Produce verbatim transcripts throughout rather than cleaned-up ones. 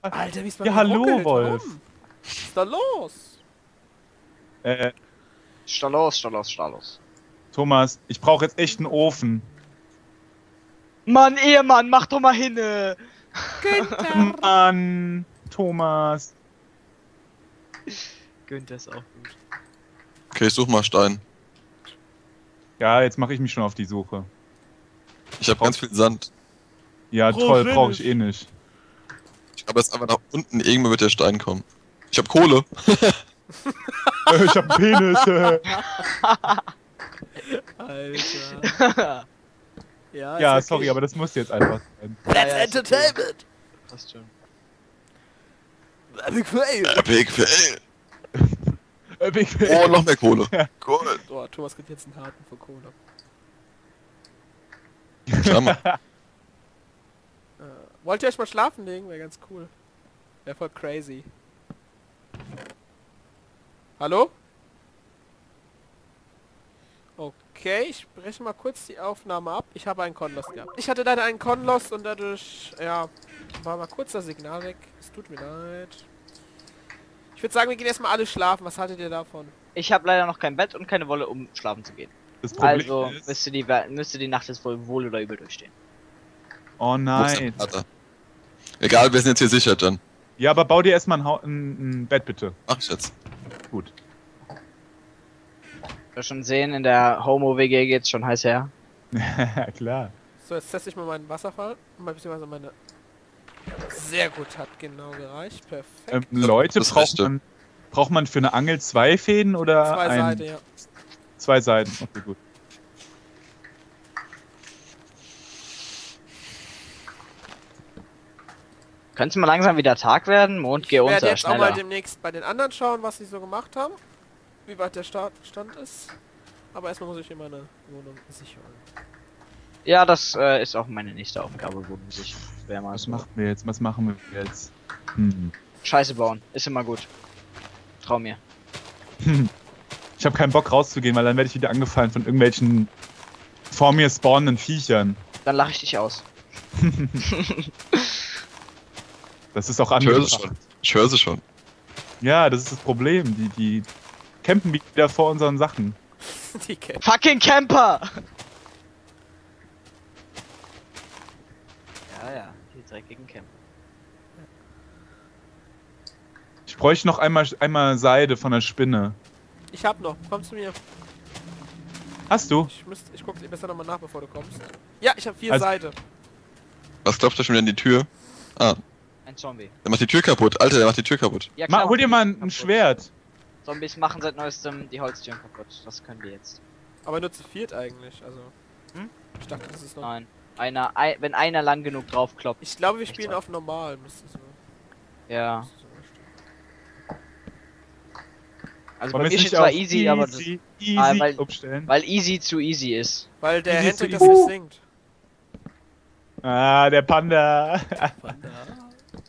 Alter, wie ist man Ja, hallo, ruckelt. Wolf. Um. Ist da los? Äh. Ist da los, ist da los, ist da los. Thomas, ich brauche jetzt echt einen Ofen. Mann, Ehemann, mach doch mal hin! Günther! Mann, Thomas. Günther ist auch gut. Okay, ich such mal Stein. Ja, jetzt mache ich mich schon auf die Suche. Ich habe ganz viel Sand. Ja, oh, toll, brauche ich eh nicht. Ich glaube, jetzt einfach nach unten, irgendwo wird der Stein kommen. Ich habe Kohle. Ich habe Penis. Alter. Ja, ja sorry, wirklich... aber das muss jetzt einfach sein. Let's Entertainment! Passt schon. Epic Fail! Epic Fail! Epic Fail! Oh, noch mehr Kohle. Ja. Cool. Oh, Thomas kriegt jetzt einen harten von Kohle. Schau mal. äh, wollt ihr euch mal schlafen legen? Wäre ganz cool. Wäre voll crazy. Hallo? Okay, ich breche mal kurz die Aufnahme ab. Ich habe einen Conlost gehabt. Ich hatte leider einen Conlost und dadurch, ja, war mal kurz das Signal weg. Es tut mir leid. Ich würde sagen, wir gehen erstmal alle schlafen. Was haltet ihr davon? Ich habe leider noch kein Bett und keine Wolle, um schlafen zu gehen. Das Problem also ist, müsste die, müsste die Nacht jetzt wohl wohl oder übel durchstehen. Oh nein. Egal, wir sind jetzt hier sicher, John. Ja, aber bau dir erstmal ein, ein, ein Bett, bitte. Mach ich jetzt. Gut. Du wirst schon sehen, in der Homo-W G geht's schon heiß her. Ja, klar. So, jetzt teste ich mal meinen Wasserfall. Mal beziehungsweise meine... Sehr gut, hat genau gereicht. Perfekt. Ähm, Leute, das braucht man, braucht man für eine Angel zwei Fäden oder Zwei ein... Seiten, ja. Zwei Seiten, okay, gut. Könnte mal langsam wieder Tag werden? Mond, geh unter, schneller. Ich werde jetzt auch mal demnächst bei den anderen schauen, was sie so gemacht haben. Wie weit der Start Stand ist. Aber erstmal muss ich hier meine Wohnung sichern. Ja, das äh, ist auch meine nächste Aufgabe, Wohnung sichern. Was machen wir jetzt? Was machen wir jetzt? Hm. Scheiße bauen. Ist immer gut. Trau mir. Ich habe keinen Bock rauszugehen, weil dann werde ich wieder angefallen von irgendwelchen vor mir spawnenden Viechern. Dann lache ich dich aus. Das ist auch anders. Ich höre sie schon. Ja, das ist das Problem. Die, die campen wieder vor unseren Sachen. Die Camp Fucking Camper! Ja, ja, die dreckigen Camper. Ich bräuchte noch einmal, einmal Seide von der Spinne. Ich hab noch, komm zu mir. Hast du? Ich, müsst, ich guck dir besser nochmal nach, bevor du kommst. Ja, ich hab vier also, Seide. Was klopft da schon wieder an die Tür? Ah. Ein Zombie. Der macht die Tür kaputt, Alter, der macht die Tür kaputt. Ja, klar, Ma, hol dir mal ein kaputt. Schwert. Zombies machen seit neuestem die Holztüren kaputt. Das können wir jetzt. Aber nur zu viert eigentlich, also. Hm? Ich dachte, das ist noch. Nein. Einer, ein, wenn einer lang genug drauf kloppt. Ich glaube, wir spielen toll. Auf normal, müsste so. Ja. Also bei mir steht zwar easy, easy, aber das, easy ah, weil, weil easy zu easy ist. Weil der Hendrik das nicht uh. singt. Ah, der Panda. Der Panda.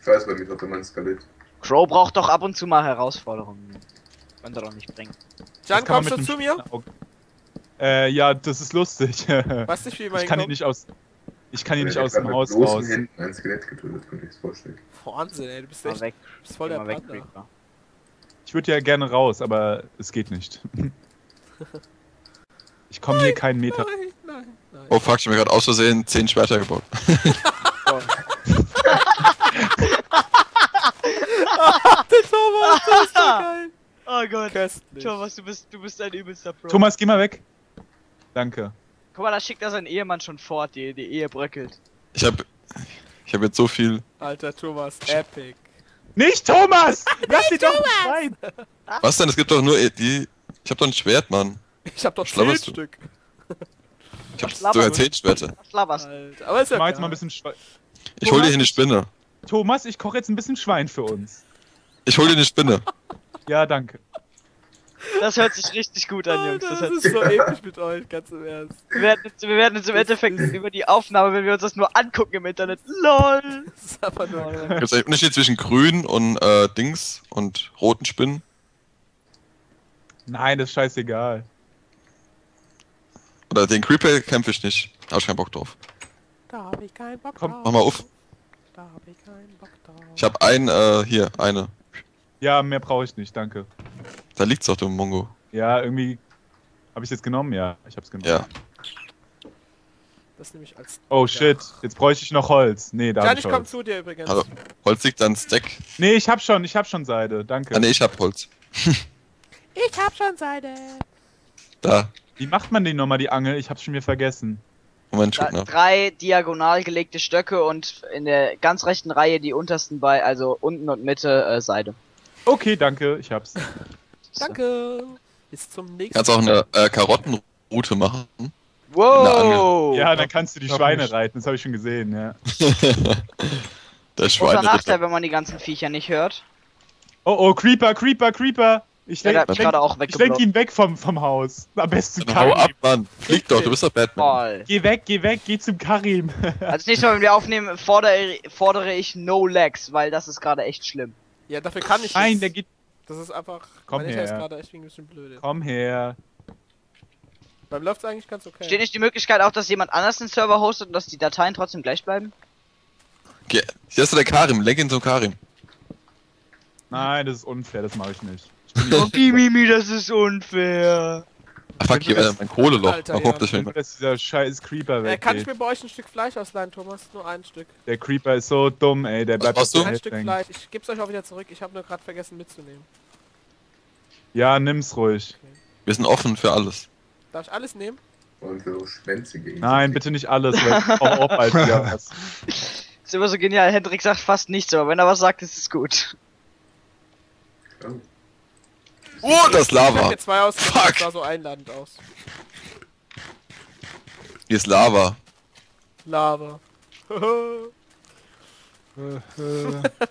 Ich weiß bei mir gerade mein Skelett. Crow braucht doch ab und zu mal Herausforderungen. Könnt ihr doch nicht bringen. Jan, kommst du zu mir? Äh, ja, das ist lustig. Was ich ich kann ihn nicht aus. Ich kann ihn nicht aus dem Haus raus. Mit bloßen Händen ein Skelett getötet, könnte ich es vorstellen. Wahnsinn, ey, du bist echt. Du bist voll der Panda. Ich würde ja gerne raus, aber es geht nicht. Ich komme hier keinen Meter. Nein, nein, nein. Oh fuck, ich habe mir gerade aus Versehen zehn Schwerter gebaut. Oh. Oh, Thomas, das ist doch geil. Oh Gott. Köstlich. Thomas, du bist, du bist ein übelster Pro. Thomas, geh mal weg. Danke. Guck mal, da schickt er seinen Ehemann schon fort, die, die Ehe bröckelt. Ich hab, ich hab jetzt so viel... Alter, Thomas, epic. Nicht Thomas! Lass dich doch rein! Was denn? Es gibt doch nur die... Ich hab doch ein Schwert, Mann. Ich hab doch zehn Stück. Ich hab sogar zehn Schwerter. Schlabberst. Aber ist ja ich mach jetzt mal ein bisschen Schwein. Ich hol dir hier eine Spinne. Thomas, ich koche jetzt ein bisschen Schwein für uns. Ich hol dir eine Spinne. Ja, danke. Das hört sich richtig gut an, Jungs. Das, das ist so episch mit euch, ganz im Ernst. Wir werden jetzt, wir werden jetzt im Endeffekt über die Aufnahme, wenn wir uns das nur angucken im Internet. LOL! Das ist aber nur. Gibt es einen Unterschied zwischen grün und äh, Dings und roten Spinnen? Nein, das ist scheißegal. Oder den Creeper kämpfe ich nicht. Da hab ich keinen Bock drauf. Da hab ich keinen Bock drauf. Komm, mach mal auf. da hab ich keinen Bock drauf. Ich hab einen, äh, hier, eine. Ja, mehr brauche ich nicht, danke. Da liegt's doch, du Mongo. Ja, irgendwie... Habe ich jetzt genommen? Ja, ich hab's genommen. Ja. Das nehme ich als... Oh shit, jetzt bräuchte ich noch Holz. Nee, da hab ich Holz. Kann ich kommen zu dir übrigens. Also, Holz liegt an Stack. Nee, ich hab schon, ich hab schon Seide, danke. Ah, nee, ich hab Holz. Ich hab schon Seide. Da. Wie macht man denn nochmal die Angel? Ich hab's schon wieder vergessen. Moment, da, drei diagonal gelegte Stöcke und in der ganz rechten Reihe die untersten bei, also unten und Mitte äh, Seide. Okay, danke, ich hab's. Danke. Bis zum nächsten Mal. Kannst auch eine äh, Karottenroute machen. Wow! Ja, dann kannst du die Schweine reiten, das habe ich schon gesehen, ja. Der Schweine. Großer Nachteil, wenn man die ganzen Viecher nicht hört. Oh oh, Creeper, Creeper, Creeper! Ich lenke ja, lenk ihn weg vom, vom Haus. Am besten Karim. Hau ab, Mann. Flieg doch, du bist doch Batman. Voll. Geh weg, geh weg, geh zum Karim. Also nächstes Mal, wenn wir aufnehmen, fordere, fordere ich No Legs, weil das ist gerade echt schlimm. Ja, dafür kann ich nicht. Nein, der geht... Das ist einfach... Komm her. Ist gerade echt ein bisschen blöd. Komm her. Beim läuft's eigentlich ganz okay. Steht nicht die Möglichkeit auch, dass jemand anders den Server hostet und dass die Dateien trotzdem gleich bleiben? Geh, hier ist der Karim, lenk ihn zum Karim. Nein, das ist unfair, das mache ich nicht. Okay, Mimi, das ist unfair. Ach, fuck, hier, äh, mein Kohleloch. Alter, ja. Ich will, dass dieser scheiß Creeper weg. Kann ich mir bei euch ein Stück Fleisch ausleihen, Thomas? Nur ein Stück. Der Creeper ist so dumm, ey. Der bleibt so ein Stück Fleisch. Ich geb's euch auch wieder zurück. Ich habe nur gerade vergessen mitzunehmen. Ja, nimm's ruhig. Okay. Wir sind offen für alles. Darf ich alles nehmen? Nein, bitte nicht alles. Weil auch bald wieder was. Ist immer so genial. Hendrik sagt fast nichts, aber wenn er was sagt, ist es gut. Oh. Oh, das Lava! Ich hab mir zwei ausgedacht, das sah so einladend aus. Hier ist Lava. Lava.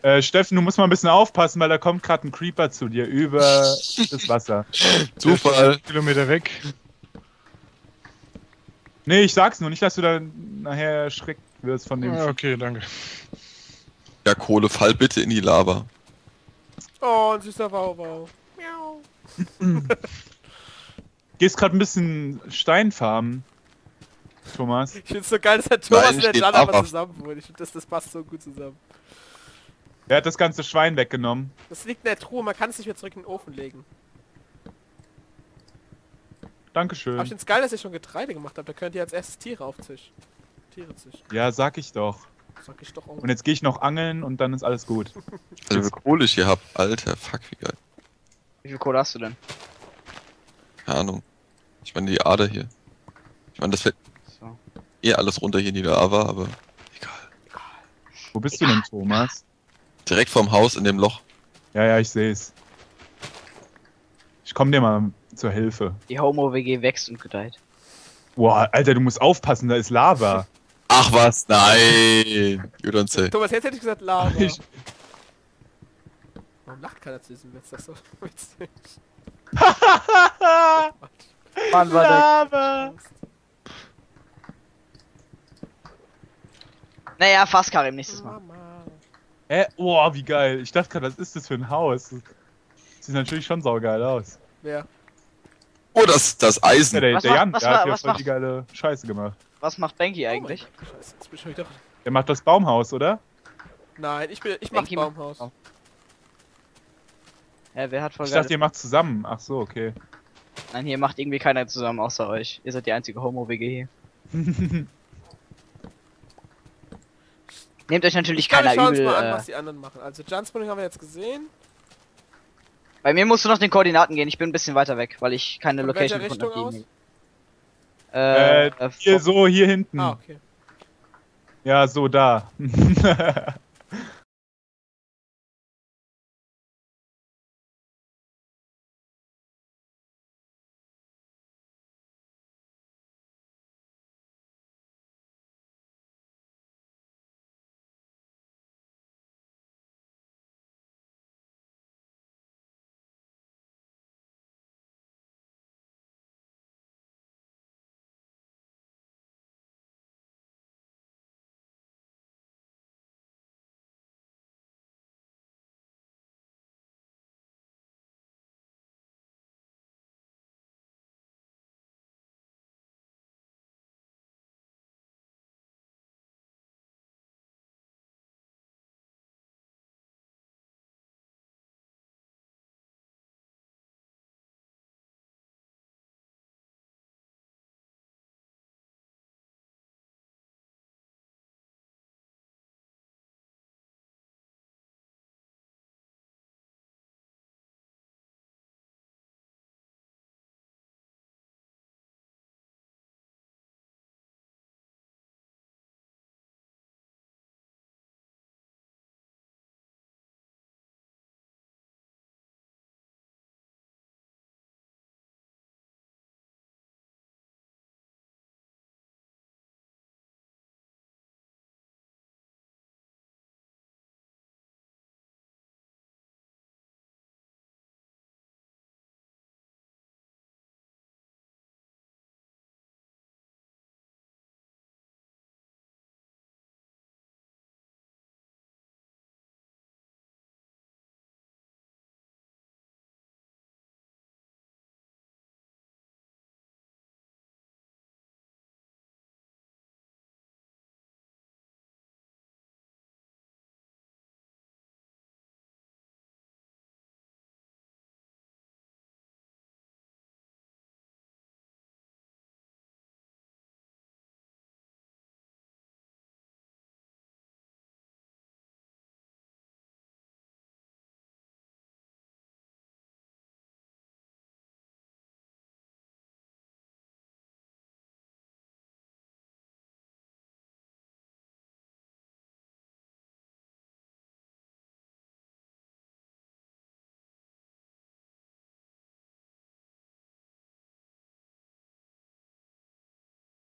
äh, Steffen, du musst mal ein bisschen aufpassen, weil da kommt gerade ein Creeper zu dir über das Wasser. Zufall. Kilometer weg. Nee, ich sag's nur, nicht, dass du da nachher erschreckt wirst von dem. Ja, okay, danke. Ja, Kohle, fall bitte in die Lava. Oh, ein süßer Wauwau. Gehst gerade ein bisschen Stein farmen, Thomas. Ich find's so geil, dass der Thomas und der Jan aber zusammen wurden. Ich finde, das, das passt so gut zusammen. Er hat das ganze Schwein weggenommen. Das liegt in der Truhe, man kann es nicht mehr zurück in den Ofen legen. Dankeschön. Aber ich find's geil, dass ihr schon Getreide gemacht habt. Da könnt ihr als erstes Tiere auf Tisch. Tiere Tisch. Ja, sag ich doch. Sag ich doch auch. Und jetzt gehe ich noch angeln und dann ist alles gut. Also, wie Kohle ich hier hab. Alter, fuck, wie geil. Wie viel Kohle hast du denn? Keine Ahnung. Ich meine, die Ader hier. Ich meine, das fällt so eh alles runter hier in die Lava, aber egal. egal. Wo bist egal. du denn, Thomas? Direkt vorm Haus in dem Loch. Ja, ja, ich seh's. Ich komm dir mal zur Hilfe. Die Homo-W G wächst und gedeiht. Boah, Alter, du musst aufpassen, da ist Lava. Ach was, nein. You don't say. Thomas, jetzt hätte ich gesagt Lava. Ich Warum lacht keiner zu diesem Witz? Das ist so witzig. Mann, war Lava. Der naja, fast Karim, nächstes Mal. Hä? Äh, oh, wie geil. Ich dachte gerade, was ist das für ein Haus? Das sieht natürlich schon saugeil aus. Ja. Oh, das, das Eisen. Ja, der, der macht, Jan, der hat hier voll macht, die geile Scheiße gemacht. Was macht Banky eigentlich? Oh Scheiße, jetzt bin ich wieder... Der macht das Baumhaus, oder? Nein, ich, bin, ich mach Baumhaus. Macht... Ja, wer hat voll ich dachte, ihr macht zusammen. Ach so, okay. Nein, hier macht irgendwie keiner zusammen, außer euch. Ihr seid die einzige Homo-W G hier. Nehmt euch natürlich ich kann keiner übel. Ich schau uns mal an, was die anderen machen. Also, Junspawning haben wir jetzt gesehen. Bei mir musst du nach den Koordinaten gehen. Ich bin ein bisschen weiter weg, weil ich keine Location gefunden habe. Äh, äh, hier so, hier hinten. Ah, okay. Ja, so, da.